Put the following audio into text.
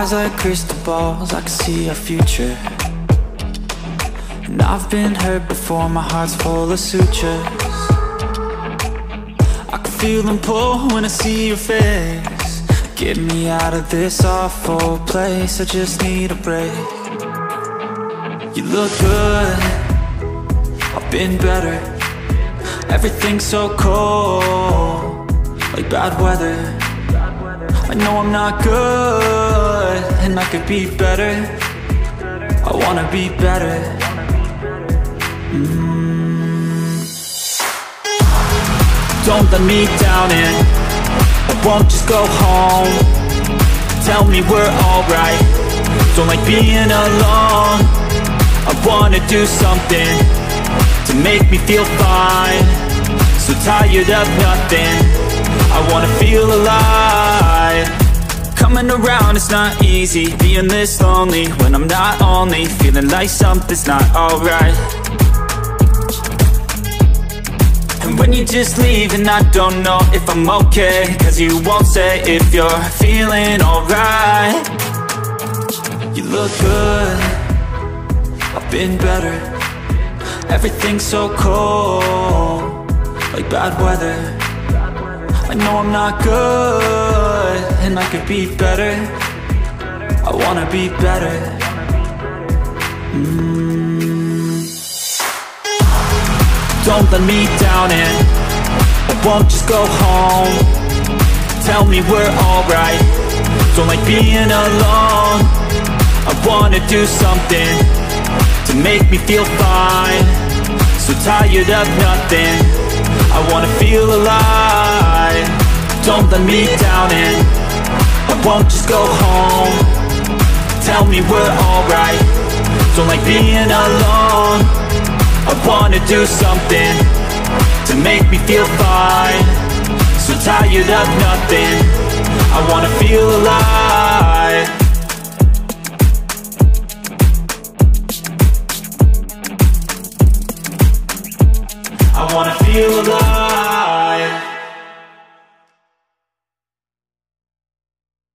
eyes like crystal balls, I can see our future. And I've been hurt before, my heart's full of sutures. I can feel them pull when I see your face. Get me out of this awful place, I just need a break. You look good, I've been better. Everything's so cold, like bad weather. I know I'm not good, and I could be better. I wanna be better. Don't let me down in, I won't just go home. Tell me we're alright, don't like being alone. I wanna do something to make me feel fine. So tired of nothing, I wanna feel alive. Coming around, it's not easy being this lonely when I'm not only feeling like something's not alright. And when you just leave and I don't know if I'm okay, cause you won't say if you're feeling alright. You look good, I've been better. Everything's so cold, like bad weather. I know I'm not good, and I could be better. I wanna be better. Don't let me down in, I won't just go home. Tell me we're alright, don't like being alone. I wanna do something to make me feel fine. So tired of nothing, I wanna feel alive. Don't let me down in, I won't just go home. Tell me we're alright, don't like being alone. I wanna do something to make me feel fine. So tired of nothing, I wanna feel alive. I wanna feel alive.